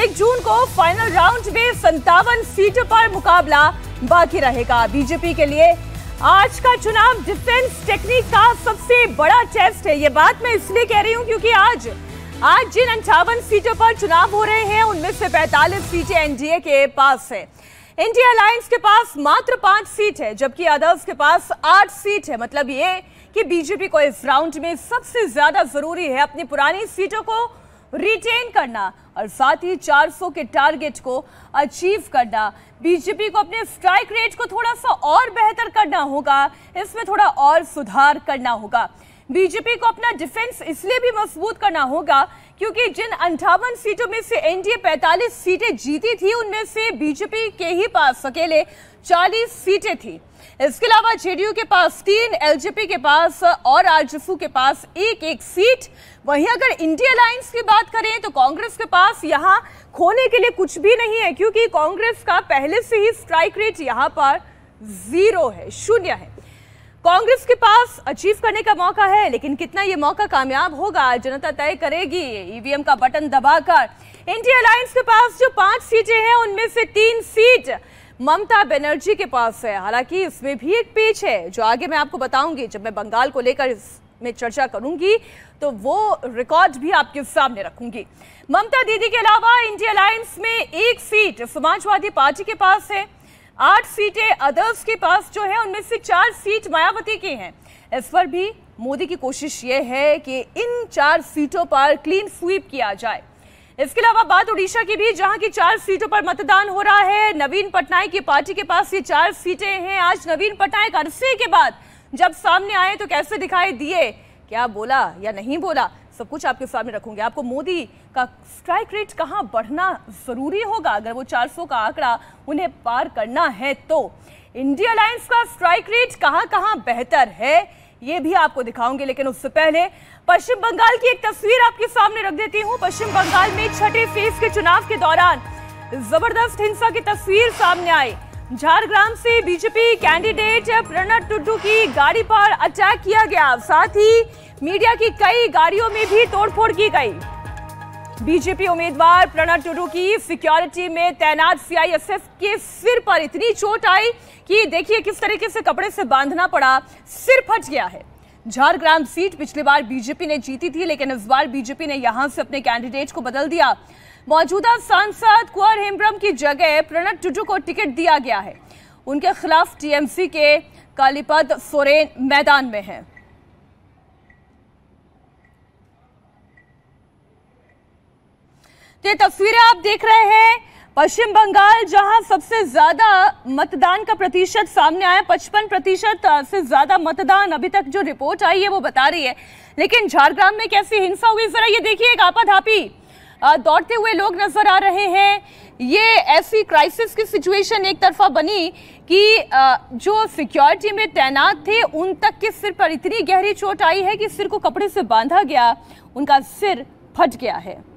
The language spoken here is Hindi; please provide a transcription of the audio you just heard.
1 जून को फाइनल राउंड में 57 सीटों पर मुकाबला बाकी रहेगा। बीजेपी के लिए आज का चुनाव डिफेंस टेक्निक का सबसे बड़ा टेस्ट है। ये बात मैं इसलिए कह रही हूँ क्योंकि आज जिन 58 सीटों पर चुनाव हो रहे हैं उनमें से 45 सीटें एनडीए के पास है। इंडिया अलायंस के पास मात्र 5 सीट है, जबकि अदर्स के पास 8 सीट है। मतलब ये कि बीजेपी को इस राउंड में सबसे ज्यादा जरूरी है अपनी पुरानी सीटों को रिटेन करना और साथ ही 400 के टारगेट को अचीव करना। बीजेपी को अपने स्ट्राइक रेट को थोड़ा सा और बेहतर करना होगा, इसमें थोड़ा और सुधार करना होगा। बीजेपी को अपना डिफेंस इसलिए भी मजबूत करना होगा क्योंकि जिन 58 सीटों में से एनडीए 45 सीटें जीती थी उनमें से बीजेपी के ही पास अकेले 40 सीटें थी। इसके अलावा जेडीयू के पास 3, एलजेपी के पास और आरजेफयू के पास 1-1 सीट। वहीं अगर इंडिया अलायंस की बात करें तो कांग्रेस के पास यहाँ खोने के लिए कुछ भी नहीं है क्योंकि कांग्रेस का पहले से ही स्ट्राइक रेट यहाँ पर 0 है, 0 है। कांग्रेस के पास अचीव करने का मौका है, लेकिन कितना ये मौका कामयाब होगा जनता तय करेगी ईवीएम का बटन दबाकर। इंडिया अलायंस के पास जो 5 सीटें हैं उनमें से 3 सीट ममता बनर्जी के पास है। हालांकि इसमें भी एक पेच है जो आगे मैं आपको बताऊंगी, जब मैं बंगाल को लेकर इसमें चर्चा करूंगी तो वो रिकॉर्ड भी आपके सामने रखूंगी। ममता दीदी के अलावा इंडिया अलायंस में 1 सीट समाजवादी पार्टी के पास है, 8 सीटें अदर्स के पास जो है उनमें से 4 सीट मायावती की हैं। इस पर भी मोदी की कोशिश ये है कि इन 4 सीटों पर क्लीन स्वीप किया जाए। इसके अलावा बात उड़ीसा की भी, जहां की 4 सीटों पर मतदान हो रहा है। नवीन पटनायक की पार्टी के पास ये 4 सीटें हैं। आज नवीन पटनायक अरसे के बाद जब सामने आए तो कैसे दिखाई दिए, क्या बोला या नहीं बोला, सब कुछ आपके सामने रखूंगी। आपको मोदी का स्ट्राइक रेट कहाँ बढ़ना जरूरी होगा अगर वो 400 का आंकड़ा उन्हें पार करना है तो। इंडिया अलायंस का स्ट्राइक रेट कहाँ बेहतर है ये भी आपको दिखाऊंगे, लेकिन उससे पहले पश्चिम बंगाल की एक तस्वीर आपके सामने रख देती हूँ। पश्चिम बंगाल में 6ठे फेज के चुनाव के दौरान जबरदस्त हिंसा की तस्वीर सामने आई। झारग्राम से बीजेपी कैंडिडेट प्रणत टुडू की गाड़ी पर अटैक किया गया, साथ ही मीडिया की कई गाड़ियों में भी तोड़फोड़ की गई। बीजेपी उम्मीदवार प्रणत टुडू की सिक्योरिटी में तैनात सीआईएसएफ के सिर पर इतनी चोट आई कि देखिए किस तरीके से कपड़े से बांधना पड़ा, सिर फट गया है। झारग्राम सीट पिछली बार बीजेपी ने जीती थी, लेकिन इस बार बीजेपी ने यहां से अपने कैंडिडेट को बदल दिया। मौजूदा सांसद कुंवर हिमब्रम की जगह प्रणत टुडू को टिकट दिया गया है। उनके खिलाफ टीएमसी के कालीपद सोरेन मैदान में हैं। ये तस्वीरें आप देख रहे हैं पश्चिम बंगाल, जहां सबसे ज्यादा मतदान का प्रतिशत सामने आया। 55% से ज्यादा मतदान अभी तक जो रिपोर्ट आई है वो बता रही है। लेकिन झारग्राम में कैसी हिंसा हुई जरा ये देखिए, एक आपाधापी दौड़ते हुए लोग नजर आ रहे हैं। ये ऐसी क्राइसिस की सिचुएशन एक तरफा बनी कि जो सिक्योरिटी में तैनात थे उन तक के सिर पर इतनी गहरी चोट आई है कि सिर को कपड़े से बांधा गया, उनका सिर फट गया है।